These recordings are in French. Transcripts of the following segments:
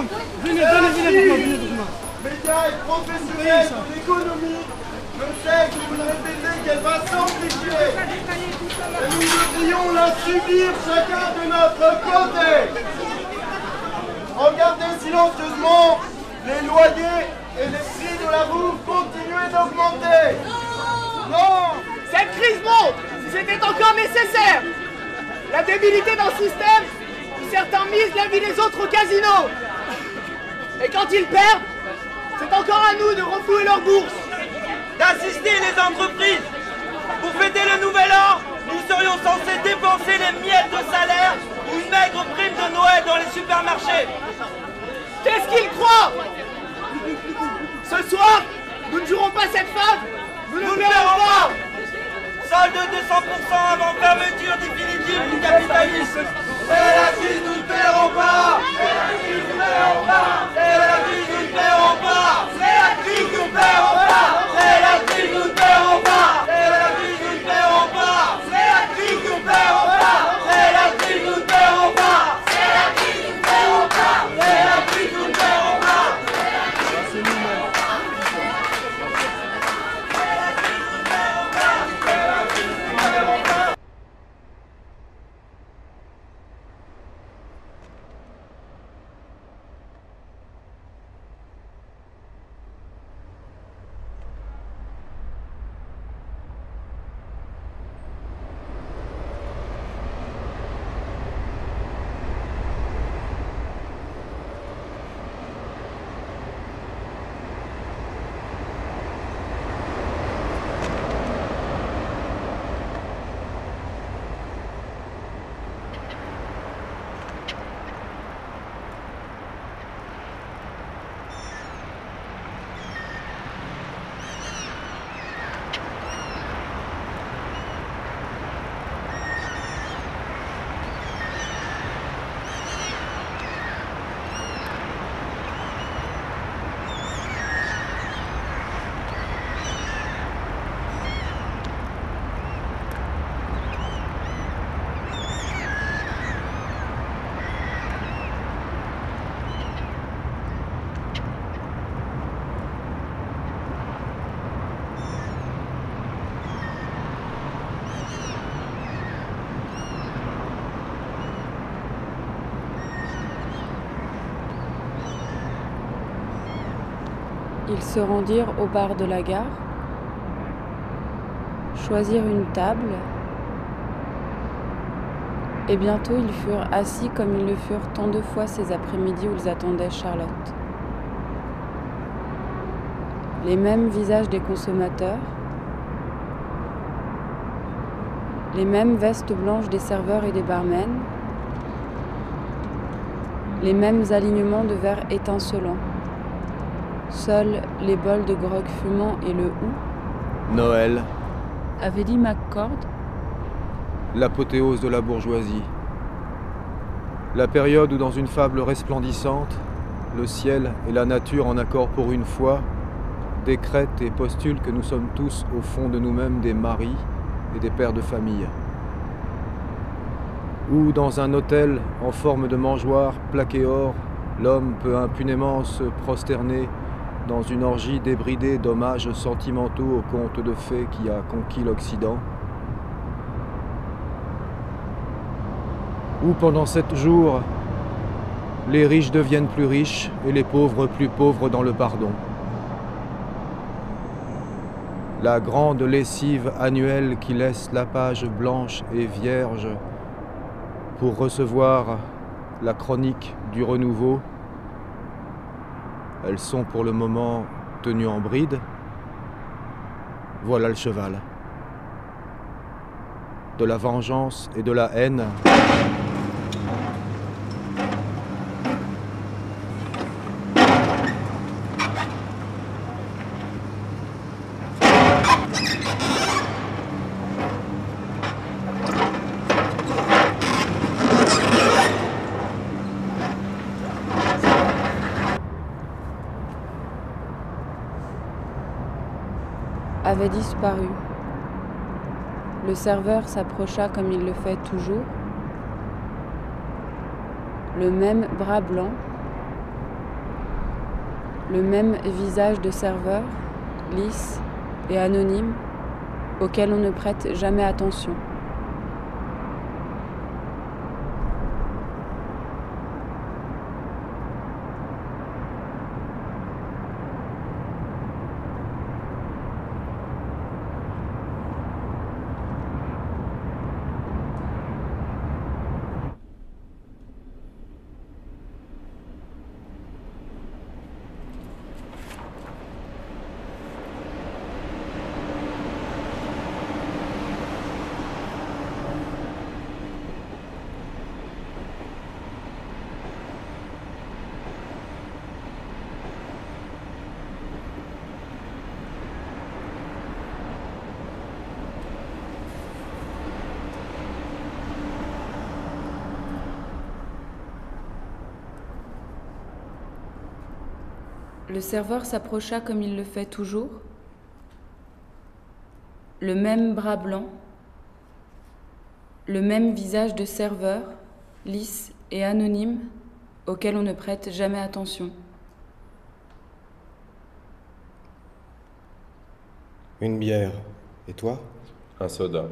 madame. Venez avec moi. Média est professionnel de l'économie. Je sais que vous le répétez qu'elle va s'amplifier. Et nous devrions la subir chacun de notre côté. Regardez silencieusement les loyers et les prix de la bouffe continuer d'augmenter. Non. Cette crise montre si c'était encore nécessaire. La débilité d'un système où certains misent la vie des autres au casino. Et quand ils perdent, c'est encore à nous de renflouer leur bourse. D'assister les entreprises. Pour fêter le nouvel an, nous serions censés dépenser les miettes de salaire ou une maigre prime de Noël dans les supermarchés. Qu'est-ce qu'ils croient? Ce soir, nous ne jouerons pas cette femme. Nous ne verrons pas. Solde de 200% avant fermeture définitive du capitalisme. C'est la crise, nous ne paierons pas. C'est la crise, nous ne paierons pas. C'est la crise, nous ne paierons pas. C'est la crise, nous ne paierons pas. C'est la crise, nous ne paierons pas. C'est la crise, nous ne paierons pas. C'est la crise, nous ne paierons pas. C'est la crise, nous ne paierons pas. C'est la crise, nous ne paierons pas. C'est la crise, nous ne paierons pas. C'est la crise. Ils se rendirent au bar de la gare, choisirent une table, et bientôt ils furent assis comme ils le furent tant de fois ces après-midi où ils attendaient Charlotte. Les mêmes visages des consommateurs, les mêmes vestes blanches des serveurs et des barmen, les mêmes alignements de verres étincelants. Seuls les bols de grog fumant et le hou. Noël, avait dit McCord. L'apothéose de la bourgeoisie. La période où, dans une fable resplendissante, le ciel et la nature en accord pour une fois, décrètent et postulent que nous sommes tous au fond de nous-mêmes des maris et des pères de famille. Ou dans un autel en forme de mangeoire plaqué or, l'homme peut impunément se prosterner dans une orgie débridée d'hommages sentimentaux au conte de fées qui a conquis l'Occident. Où pendant 7 jours, les riches deviennent plus riches et les pauvres plus pauvres dans le pardon. La grande lessive annuelle qui laisse la page blanche et vierge pour recevoir la chronique du renouveau. Elles sont pour le moment tenues en bride. Voilà le cheval. De la vengeance et de la haine. Avait disparu. Le serveur s'approcha comme il le fait toujours. Le même bras blanc, le même visage de serveur, lisse et anonyme, auquel on ne prête jamais attention. Le serveur s'approcha comme il le fait toujours, le même bras blanc, le même visage de serveur, lisse et anonyme, auquel on ne prête jamais attention. Une bière. Et toi? Un soda.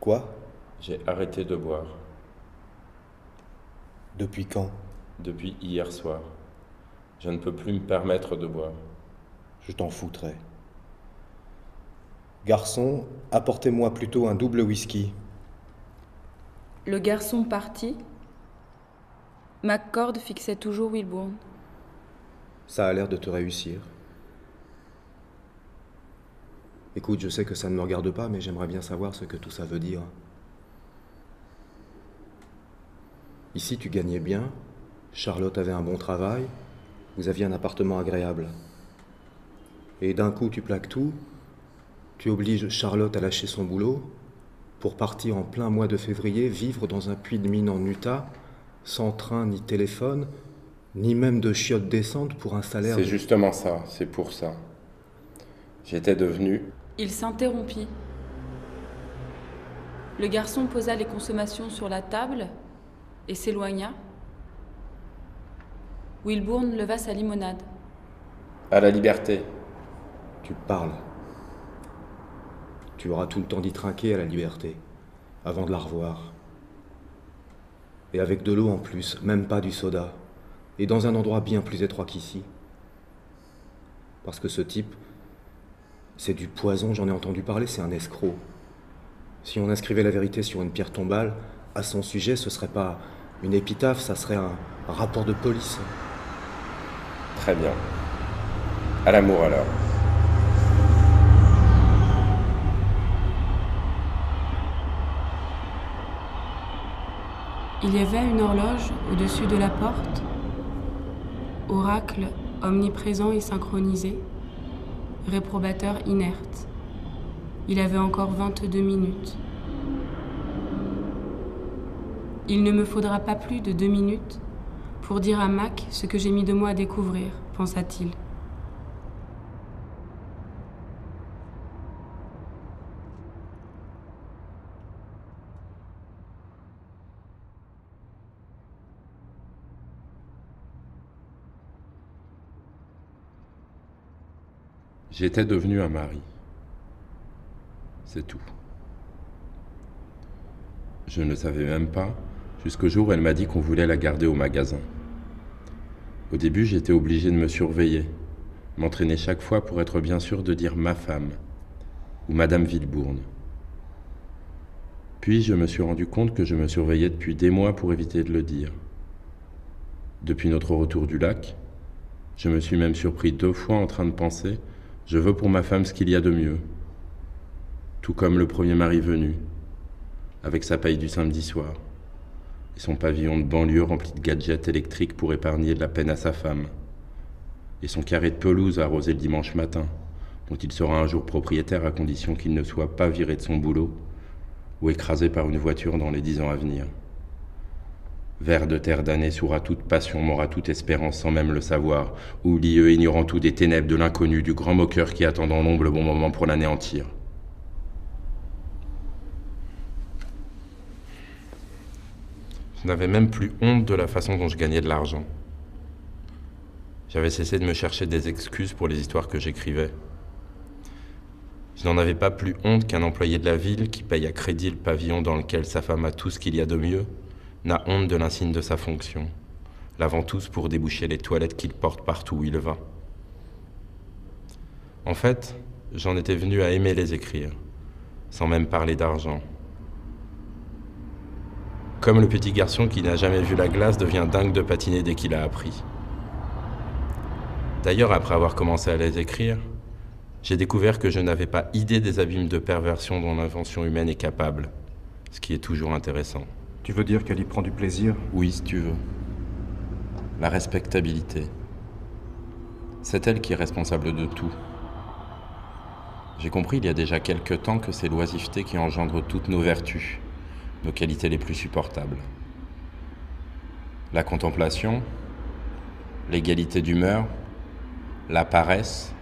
Quoi? J'ai arrêté de boire. Depuis quand? Depuis hier soir. Je ne peux plus me permettre de boire. Je t'en foutrais. Garçon, apportez-moi plutôt un double whisky. Le garçon partit. McCord fixait toujours Wilburn. Ça a l'air de te réussir. Écoute, je sais que ça ne me regarde pas, mais j'aimerais bien savoir ce que tout ça veut dire. Ici, tu gagnais bien, Charlotte avait un bon travail, vous aviez un appartement agréable. Et d'un coup, tu plaques tout, tu obliges Charlotte à lâcher son boulot pour partir en plein mois de février, vivre dans un puits de mine en Utah, sans train ni téléphone, ni même de chiottes décentes pour un salaire... C'est justement ça, c'est pour ça. J'étais devenu... Il s'interrompit. Le garçon posa les consommations sur la table et s'éloigna. Wilburn leva sa limonade. À la liberté. Tu parles. Tu auras tout le temps d'y trinquer à la liberté, avant de la revoir. Et avec de l'eau en plus, même pas du soda. Et dans un endroit bien plus étroit qu'ici. Parce que ce type, c'est du poison, j'en ai entendu parler, c'est un escroc. Si on inscrivait la vérité sur une pierre tombale, à son sujet, ce serait pas une épitaphe, ça serait un rapport de police. Très bien. À l'amour alors. Il y avait une horloge au-dessus de la porte. Oracle omniprésent et synchronisé. Réprobateur inerte. Il avait encore 22 minutes. Il ne me faudra pas plus de 2 minutes pour dire à Mac ce que j'ai mis de moi à découvrir, pensa-t-il. J'étais devenu un mari. C'est tout. Je ne savais même pas, jusqu'au jour où elle m'a dit qu'on voulait la garder au magasin. Au début, j'étais obligé de me surveiller, m'entraîner chaque fois pour être bien sûr de dire « ma femme » ou « Madame Wilburn ». Puis, je me suis rendu compte que je me surveillais depuis des mois pour éviter de le dire. Depuis notre retour du lac, je me suis même surpris 2 fois en train de penser « je veux pour ma femme ce qu'il y a de mieux ». Tout comme le premier mari venu, avec sa paye du samedi soir et son pavillon de banlieue rempli de gadgets électriques pour épargner de la peine à sa femme, et son carré de pelouse arrosé le dimanche matin, dont il sera un jour propriétaire à condition qu'il ne soit pas viré de son boulot ou écrasé par une voiture dans les 10 ans à venir. Vers de terre damnée sourd toute passion, mort à toute espérance sans même le savoir, oublieux, ignorant tout des ténèbres, de l'inconnu, du grand moqueur qui attend dans l'ombre le bon moment pour l'anéantir. Je n'avais même plus honte de la façon dont je gagnais de l'argent. J'avais cessé de me chercher des excuses pour les histoires que j'écrivais. Je n'en avais pas plus honte qu'un employé de la ville qui paye à crédit le pavillon dans lequel sa femme a tout ce qu'il y a de mieux, n'a honte de l'insigne de sa fonction, la ventouse pour déboucher les toilettes qu'il porte partout où il va. En fait, j'en étais venu à aimer les écrire, sans même parler d'argent. Comme le petit garçon qui n'a jamais vu la glace devient dingue de patiner dès qu'il a appris. D'ailleurs, après avoir commencé à les écrire, j'ai découvert que je n'avais pas idée des abîmes de perversion dont l'invention humaine est capable, ce qui est toujours intéressant. Tu veux dire qu'elle y prend du plaisir? Oui, si tu veux. La respectabilité. C'est elle qui est responsable de tout. J'ai compris il y a déjà quelque temps que c'est l'oisiveté qui engendre toutes nos vertus, nos qualités les plus supportables. La contemplation, l'égalité d'humeur, la paresse,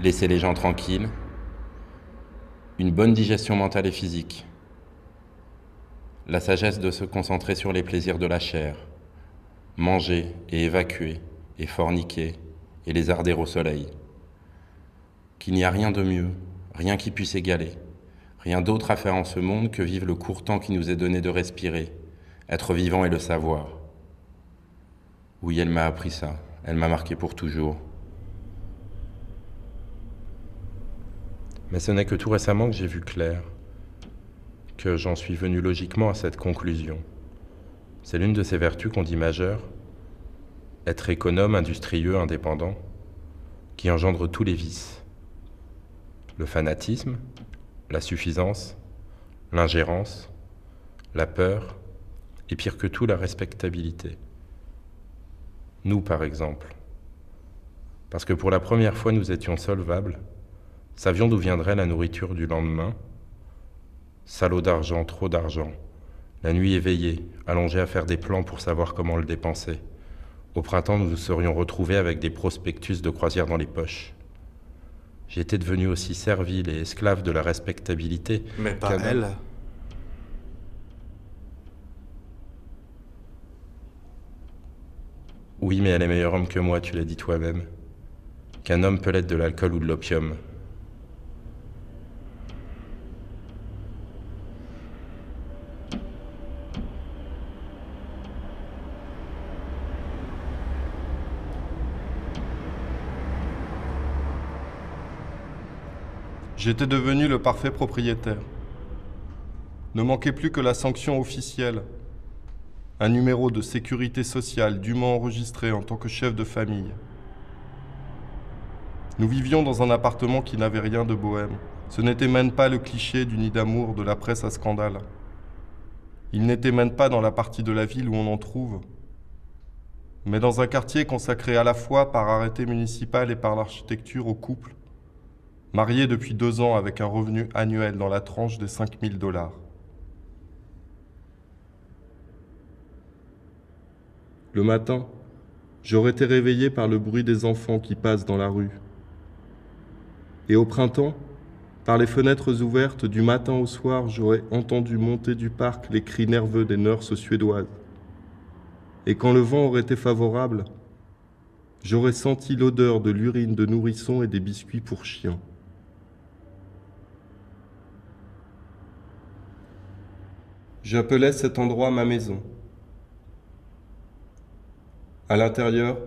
laisser les gens tranquilles, une bonne digestion mentale et physique, la sagesse de se concentrer sur les plaisirs de la chair, manger et évacuer et forniquer et lézarder au soleil. Qu'il n'y a rien de mieux, rien qui puisse égaler, rien d'autre à faire en ce monde que vivre le court temps qui nous est donné de respirer, être vivant et le savoir. Oui, elle m'a appris ça, elle m'a marqué pour toujours. Mais ce n'est que tout récemment que j'ai vu clair, que j'en suis venu logiquement à cette conclusion. C'est l'une de ces vertus qu'on dit majeures, être économe, industrieux, indépendant, qui engendre tous les vices. Le fanatisme, la suffisance, l'ingérence, la peur, et pire que tout, la respectabilité. Nous, par exemple. Parce que pour la première fois, nous étions solvables, savions d'où viendrait la nourriture du lendemain. Salaud d'argent, trop d'argent. La nuit éveillée, allongée à faire des plans pour savoir comment le dépenser. Au printemps, nous nous serions retrouvés avec des prospectus de croisière dans les poches. J'étais devenu aussi servile et esclave de la respectabilité. Mais pas elle. Oui, mais elle est meilleur homme que moi, tu l'as dit toi-même. Qu'un homme peut l'être de l'alcool ou de l'opium. J'étais devenu le parfait propriétaire. Ne manquait plus que la sanction officielle, un numéro de sécurité sociale dûment enregistré en tant que chef de famille. Nous vivions dans un appartement qui n'avait rien de bohème. Ce n'était même pas le cliché du nid d'amour de la presse à scandale. Il n'était même pas dans la partie de la ville où on en trouve, mais dans un quartier consacré à la fois par arrêté municipal et par l'architecture au couple, marié depuis 2 ans avec un revenu annuel dans la tranche des 5 000 $. Le matin, j'aurais été réveillé par le bruit des enfants qui passent dans la rue. Et au printemps, par les fenêtres ouvertes du matin au soir, j'aurais entendu monter du parc les cris nerveux des nurses suédoises. Et quand le vent aurait été favorable, j'aurais senti l'odeur de l'urine de nourrisson et des biscuits pour chiens. J'appelais cet endroit ma maison. À l'intérieur,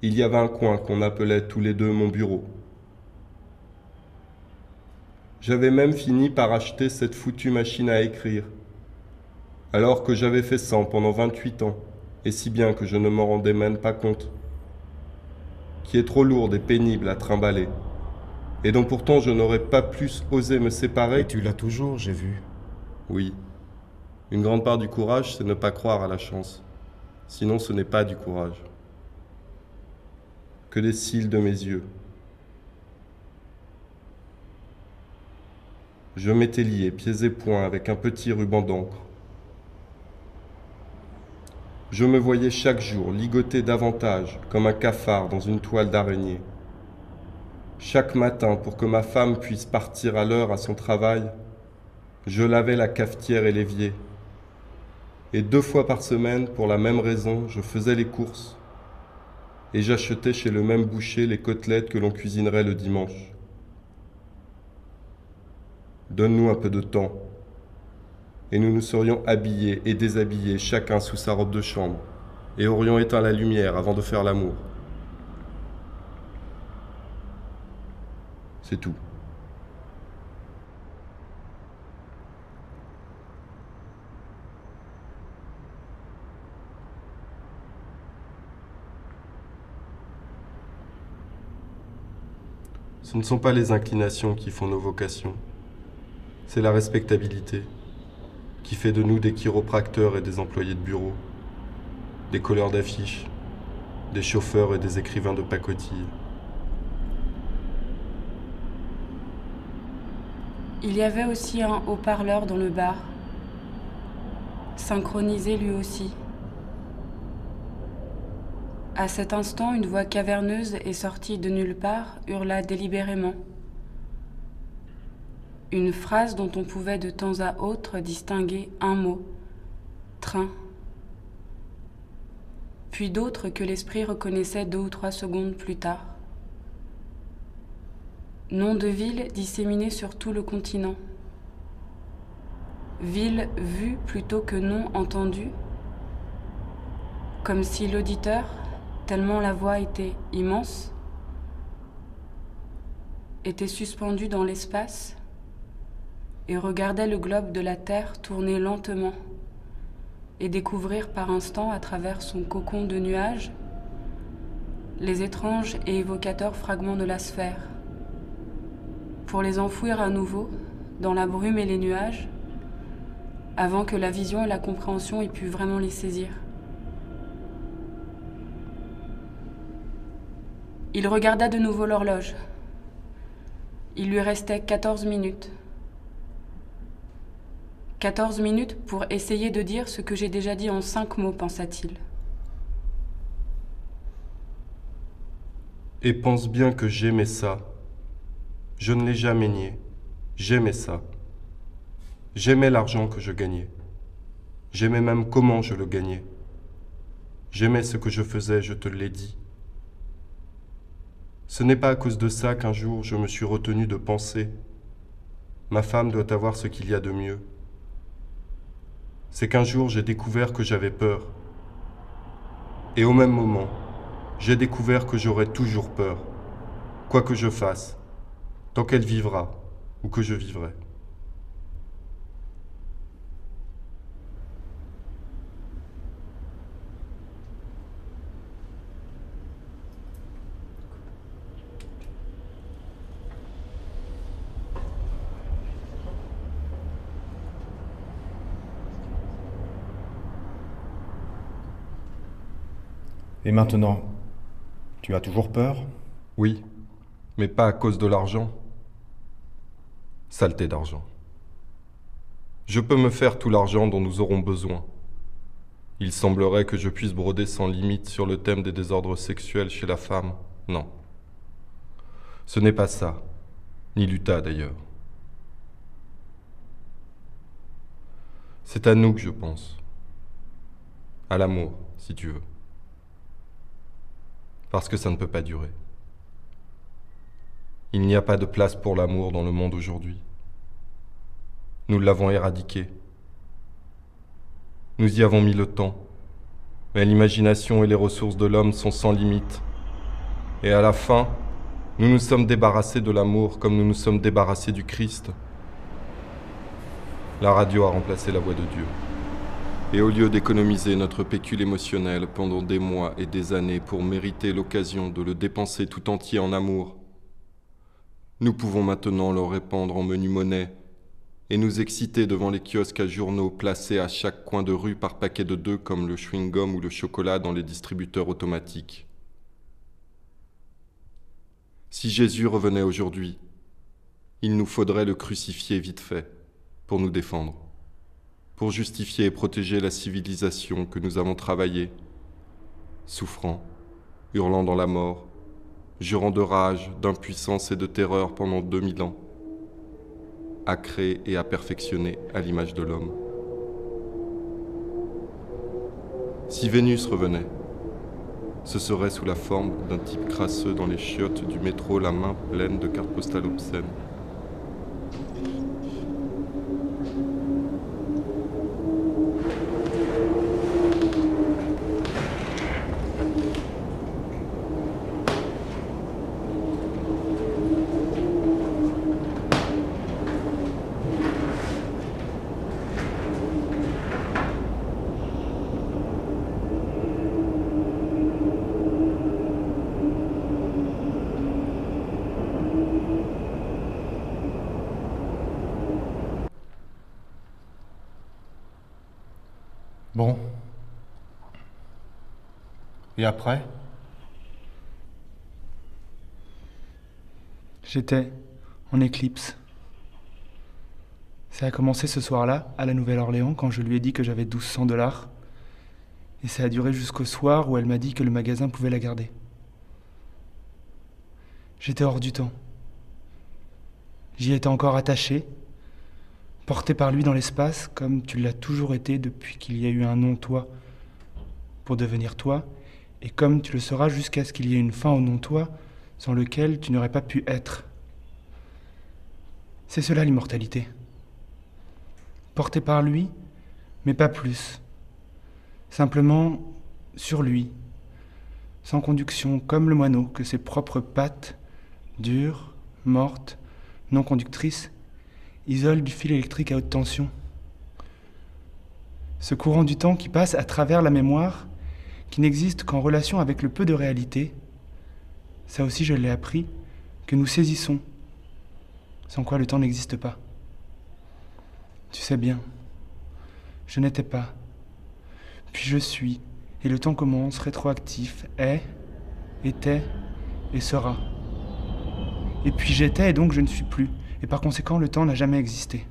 il y avait un coin qu'on appelait tous les deux mon bureau. J'avais même fini par acheter cette foutue machine à écrire, alors que j'avais fait 100 pendant 28 ans, et si bien que je ne m'en rendais même pas compte, qui est trop lourde et pénible à trimballer, et dont pourtant je n'aurais pas plus osé me séparer. Et tu l'as toujours, j'ai vu. Oui. Une grande part du courage, c'est ne pas croire à la chance. Sinon, ce n'est pas du courage. Que des cils de mes yeux. Je m'étais lié pieds et poings avec un petit ruban d'encre. Je me voyais chaque jour ligoter davantage, comme un cafard dans une toile d'araignée. Chaque matin, pour que ma femme puisse partir à l'heure à son travail, je lavais la cafetière et l'évier. Et 2 fois par semaine, pour la même raison, je faisais les courses. et j'achetais chez le même boucher les côtelettes que l'on cuisinerait le dimanche. Donne-nous un peu de temps, et nous nous serions habillés et déshabillés, chacun sous sa robe de chambre, et aurions éteint la lumière avant de faire l'amour. C'est tout. Ce ne sont pas les inclinations qui font nos vocations, c'est la respectabilité qui fait de nous des chiropracteurs et des employés de bureau, des colleurs d'affiches, des chauffeurs et des écrivains de pacotille. Il y avait aussi un haut-parleur dans le bar, synchronisé lui aussi. À cet instant, une voix caverneuse et sortie de nulle part hurla délibérément. Une phrase dont on pouvait de temps à autre distinguer un mot, train. Puis d'autres que l'esprit reconnaissait 2 ou 3 secondes plus tard. Noms de villes disséminés sur tout le continent. Villes vues plutôt que non entendues. Comme si l'auditeur, tellement la voix était immense, était suspendu dans l'espace et regardait le globe de la Terre tourner lentement et découvrir par instant à travers son cocon de nuages les étranges et évocateurs fragments de la sphère, pour les enfouir à nouveau dans la brume et les nuages, avant que la vision et la compréhension aient pu vraiment les saisir. Il regarda de nouveau l'horloge. Il lui restait 14 minutes. 14 minutes pour essayer de dire ce que j'ai déjà dit en 5 mots, pensa-t-il. Et pense bien que j'aimais ça. Je ne l'ai jamais nié. J'aimais ça. J'aimais l'argent que je gagnais. J'aimais même comment je le gagnais. J'aimais ce que je faisais, je te l'ai dit. Ce n'est pas à cause de ça qu'un jour je me suis retenu de penser. Ma femme doit avoir ce qu'il y a de mieux. C'est qu'un jour j'ai découvert que j'avais peur. Et au même moment, j'ai découvert que j'aurais toujours peur, quoi que je fasse. Tant qu'elle vivra, ou que je vivrai. Et maintenant, tu as toujours peur? Oui, mais pas à cause de l'argent. Saleté d'argent. Je peux me faire tout l'argent dont nous aurons besoin. Il semblerait que je puisse broder sans limite sur le thème des désordres sexuels chez la femme. Non. Ce n'est pas ça. Ni l'Utah d'ailleurs. C'est à nous que je pense. À l'amour, si tu veux. Parce que ça ne peut pas durer. Il n'y a pas de place pour l'amour dans le monde aujourd'hui. Nous l'avons éradiqué. Nous y avons mis le temps. Mais l'imagination et les ressources de l'homme sont sans limite. Et à la fin, nous nous sommes débarrassés de l'amour comme nous nous sommes débarrassés du Christ. La radio a remplacé la voix de Dieu. Et au lieu d'économiser notre pécule émotionnel pendant des mois et des années pour mériter l'occasion de le dépenser tout entier en amour, nous pouvons maintenant le répandre en menu monnaie et nous exciter devant les kiosques à journaux placés à chaque coin de rue par paquet de 2 comme le chewing-gum ou le chocolat dans les distributeurs automatiques. Si Jésus revenait aujourd'hui, il nous faudrait le crucifier vite fait pour nous défendre, pour justifier et protéger la civilisation que nous avons travaillée, souffrant, hurlant dans la mort, jurant de rage, d'impuissance et de terreur pendant 2000 ans, à créer et à perfectionner à l'image de l'homme. Si Vénus revenait, Ce serait sous la forme d'un type crasseux dans les chiottes du métro, la main pleine de cartes postales obscènes. Bon. Et après? J'étais en éclipse. Ça a commencé ce soir-là, à la Nouvelle-Orléans, quand je lui ai dit que j'avais 1200 $. Et ça a duré jusqu'au soir où elle m'a dit que le magasin pouvait la garder. J'étais hors du temps. J'y étais encore attaché. Porté par lui dans l'espace, comme tu l'as toujours été depuis qu'il y a eu un non-toi pour devenir toi, et comme tu le seras jusqu'à ce qu'il y ait une fin au non-toi sans lequel tu n'aurais pas pu être. C'est cela l'immortalité. Porté par lui, mais pas plus. Simplement sur lui, sans conduction, comme le moineau, que ses propres pattes, dures, mortes, non conductrices, isole du fil électrique à haute tension. Ce courant du temps qui passe à travers la mémoire, qui n'existe qu'en relation avec le peu de réalité, ça aussi je l'ai appris, que nous saisissons, sans quoi le temps n'existe pas. Tu sais bien, je n'étais pas, puis je suis, et le temps commence, rétroactif, est, était et sera. Et puis j'étais et donc je ne suis plus. Et par conséquent, le temps n'a jamais existé.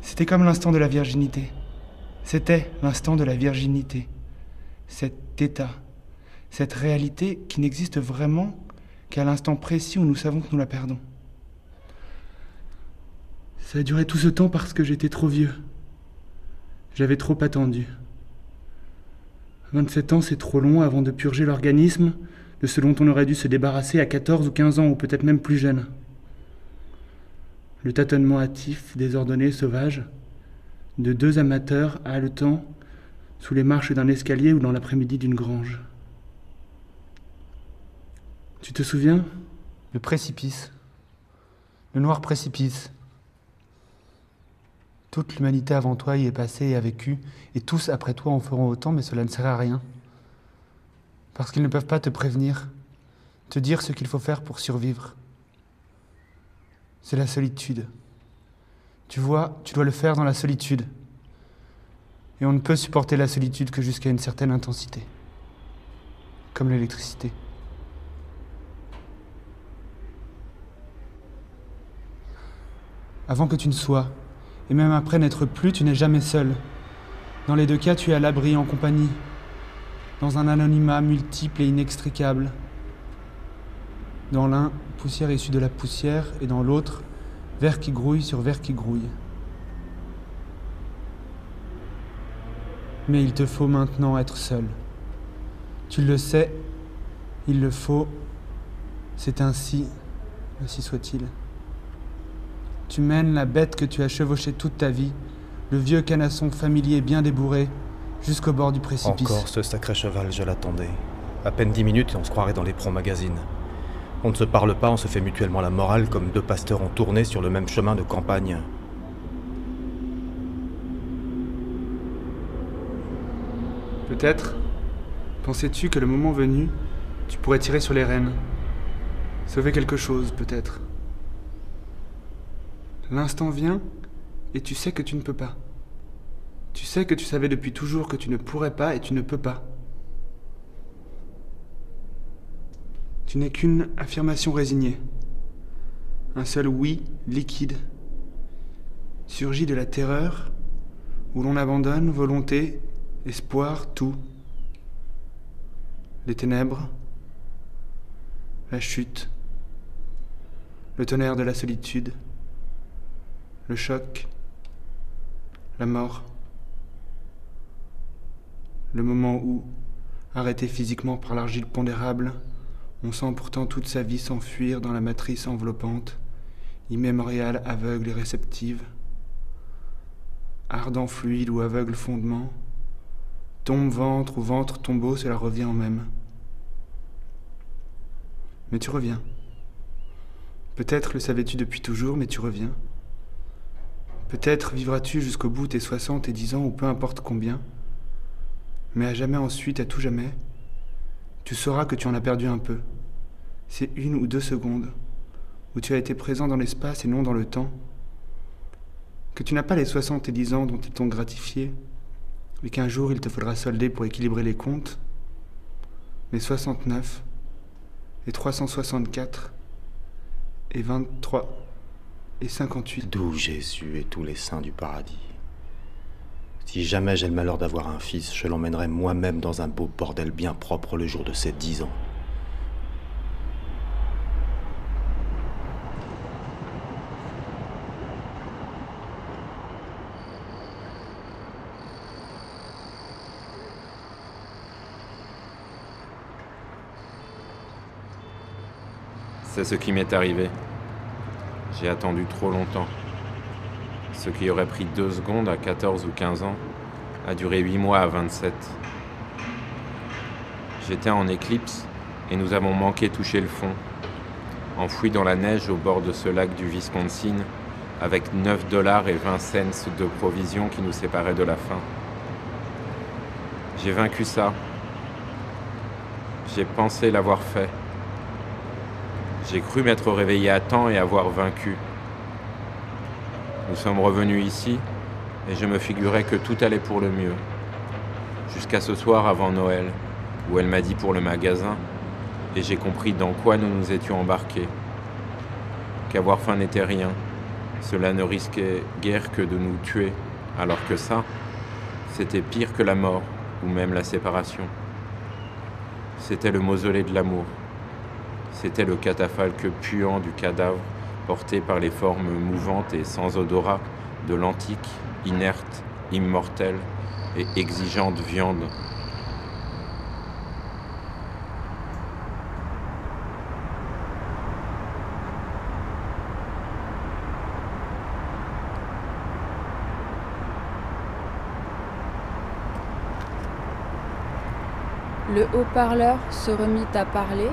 C'était comme l'instant de la virginité. C'était l'instant de la virginité. Cet état, cette réalité qui n'existe vraiment qu'à l'instant précis où nous savons que nous la perdons. Ça a duré tout ce temps parce que j'étais trop vieux. J'avais trop attendu. 27 ans, c'est trop long avant de purger l'organisme, de ce dont on aurait dû se débarrasser à 14 ou 15 ans, ou peut-être même plus jeune. Le tâtonnement hâtif, désordonné, sauvage, de deux amateurs haletants sous les marches d'un escalier ou dans l'après-midi d'une grange. Tu te souviens? Le précipice. Le noir précipice. Toute l'humanité avant toi y est passée et a vécu, et tous après toi en feront autant, mais cela ne sert à rien. Parce qu'ils ne peuvent pas te prévenir, te dire ce qu'il faut faire pour survivre. C'est la solitude. Tu vois, tu dois le faire dans la solitude. Et on ne peut supporter la solitude que jusqu'à une certaine intensité. Comme l'électricité. Avant que tu ne sois, et même après n'être plus, tu n'es jamais seul. Dans les deux cas, tu es à l'abri en compagnie. Dans un anonymat multiple et inextricable. Dans l'un, poussière issue de la poussière, et dans l'autre, verre qui grouille sur verre qui grouille. Mais il te faut maintenant être seul. Tu le sais, il le faut, c'est ainsi, ainsi soit-il. Tu mènes la bête que tu as chevauchée toute ta vie, le vieux canasson familier bien débourré, jusqu'au bord du précipice. Encore ce sacré cheval, je l'attendais. À peine 10 minutes et on se croirait dans les Pros Magazine. On ne se parle pas, on se fait mutuellement la morale comme deux pasteurs en tournée sur le même chemin de campagne. Peut-être pensais-tu que le moment venu, tu pourrais tirer sur les rênes. Sauver quelque chose, peut-être. L'instant vient et tu sais que tu ne peux pas. Tu sais que tu savais depuis toujours que tu ne pourrais pas et tu ne peux pas. Tu n'es qu'une affirmation résignée. Un seul oui liquide. Surgit de la terreur où l'on abandonne volonté, espoir, tout. Les ténèbres, la chute, le tonnerre de la solitude, le choc, la mort. le moment où, arrêté physiquement par l'argile pondérable, on sent pourtant toute sa vie s'enfuir dans la matrice enveloppante, immémoriale, aveugle et réceptive. Ardent fluide ou aveugle fondement, tombe ventre ou ventre tombeau, cela revient en même. Mais tu reviens. Peut-être le savais-tu depuis toujours, mais tu reviens. Peut-être vivras-tu jusqu'au bout tes 60 et 10 ans, ou peu importe combien. Mais à jamais ensuite, à tout jamais, tu sauras que tu en as perdu un peu. C'est 1 ou 2 secondes, où tu as été présent dans l'espace et non dans le temps. Que tu n'as pas les 60 et 10 ans dont ils t'ont gratifié, et qu'un jour il te faudra solder pour équilibrer les comptes, mais 69, et 364, et 23, et 58. D'où Jésus et tous les saints du paradis. Si jamais j'ai le malheur d'avoir un fils, je l'emmènerai moi-même dans un beau bordel bien propre le jour de ses 10 ans. C'est ce qui m'est arrivé. J'ai attendu trop longtemps. Ce qui aurait pris 2 secondes à 14 ou 15 ans a duré 8 mois à 27. J'étais en éclipse et nous avons manqué toucher le fond, enfoui dans la neige au bord de ce lac du Wisconsin, avec 9 $ et 20 cents de provisions qui nous séparaient de la fin. J'ai vaincu ça. J'ai pensé l'avoir fait. J'ai cru m'être réveillé à temps et avoir vaincu. Nous sommes revenus ici et je me figurais que tout allait pour le mieux. Jusqu'à ce soir avant Noël, où elle m'a dit pour le magasin, et j'ai compris dans quoi nous nous étions embarqués. Qu'avoir faim n'était rien. Cela ne risquait guère que de nous tuer, alors que ça, c'était pire que la mort ou même la séparation. C'était le mausolée de l'amour. C'était le catafalque puant du cadavre, porté par les formes mouvantes et sans odorat de l'antique, inerte, immortelle et exigeante viande. Le haut-parleur se remit à parler.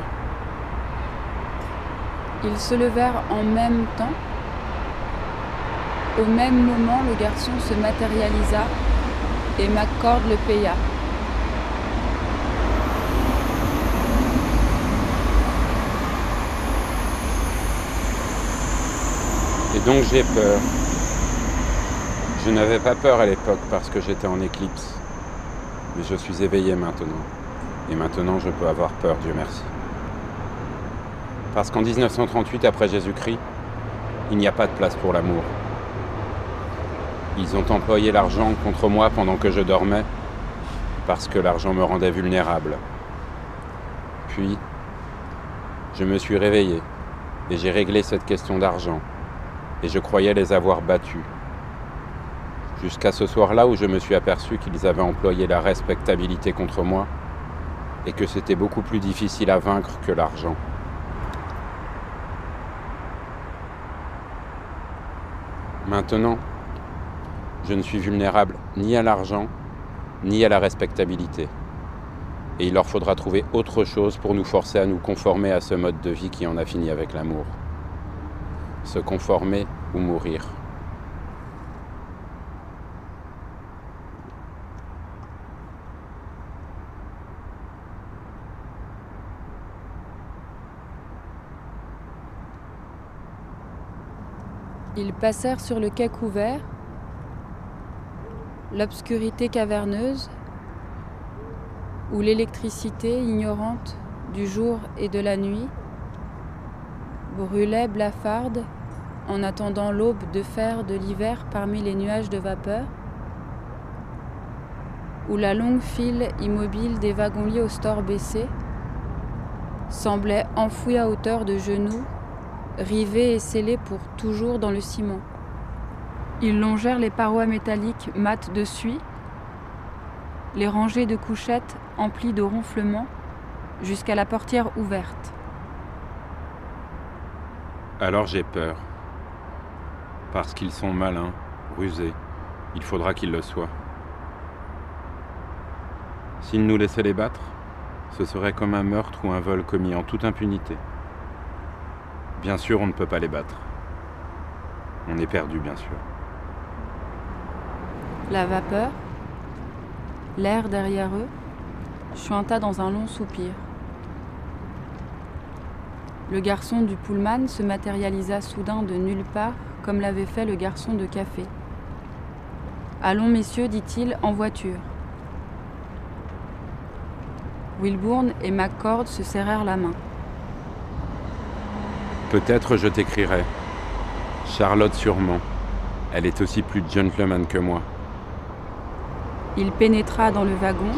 Ils se levèrent en même temps. Au même moment, le garçon se matérialisa et McCord le paya. Et donc j'ai peur. Je n'avais pas peur à l'époque parce que j'étais en éclipse. Mais je suis éveillé maintenant. Et maintenant, je peux avoir peur, Dieu merci. Parce qu'en 1938, après Jésus-Christ, il n'y a pas de place pour l'amour. Ils ont employé l'argent contre moi pendant que je dormais, parce que l'argent me rendait vulnérable. Puis, je me suis réveillé, et j'ai réglé cette question d'argent, et je croyais les avoir battus. Jusqu'à ce soir-là où je me suis aperçu qu'ils avaient employé la respectabilité contre moi, et que c'était beaucoup plus difficile à vaincre que l'argent. Maintenant, je ne suis vulnérable ni à l'argent, ni à la respectabilité. Et il leur faudra trouver autre chose pour nous forcer à nous conformer à ce mode de vie qui en a fini avec l'amour. Se conformer ou mourir. Ils passèrent sur le quai couvert, l'obscurité caverneuse, où l'électricité ignorante du jour et de la nuit brûlait blafarde en attendant l'aube de fer de l'hiver parmi les nuages de vapeur, où la longue file immobile des wagons-lits aux stores baissés semblait enfouie à hauteur de genoux, rivés et scellés pour toujours dans le ciment. Ils longèrent les parois métalliques mates de suie, les rangées de couchettes emplies de ronflements jusqu'à la portière ouverte. Alors j'ai peur. Parce qu'ils sont malins, rusés. Il faudra qu'ils le soient. S'ils nous laissaient les battre, ce serait comme un meurtre ou un vol commis en toute impunité. Bien sûr, on ne peut pas les battre. On est perdu, bien sûr. La vapeur, l'air derrière eux, chuinta dans un long soupir. Le garçon du Pullman se matérialisa soudain de nulle part, comme l'avait fait le garçon de café. « Allons, messieurs, dit-il, en voiture. » Wilburn et McCord se serrèrent la main. « Peut-être je t'écrirai. Charlotte sûrement. Elle est aussi plus gentleman que moi. » Il pénétra dans le wagon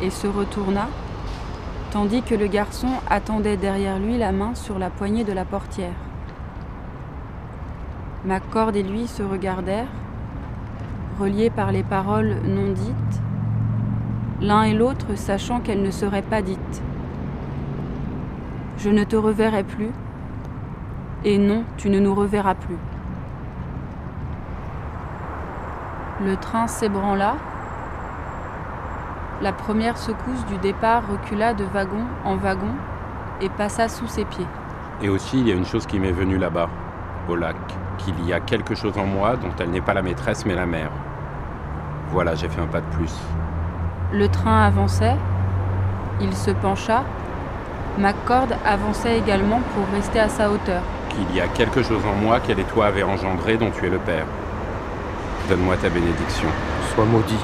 et se retourna, tandis que le garçon attendait derrière lui la main sur la poignée de la portière. McCord et lui se regardèrent, reliés par les paroles non dites, l'un et l'autre sachant qu'elles ne seraient pas dites. « Je ne te reverrai plus » et « Non, tu ne nous reverras plus ». Le train s'ébranla. La première secousse du départ recula de wagon en wagon et passa sous ses pieds. Et aussi, il y a une chose qui m'est venue là-bas, au lac, qu'il y a quelque chose en moi dont elle n'est pas la maîtresse mais la mère. Voilà, j'ai fait un pas de plus. Le train avançait, il se pencha, McCord avançait également pour rester à sa hauteur. Qu'il y a quelque chose en moi qu'elle et toi avaient engendré dont tu es le père. Donne-moi ta bénédiction. Sois maudit.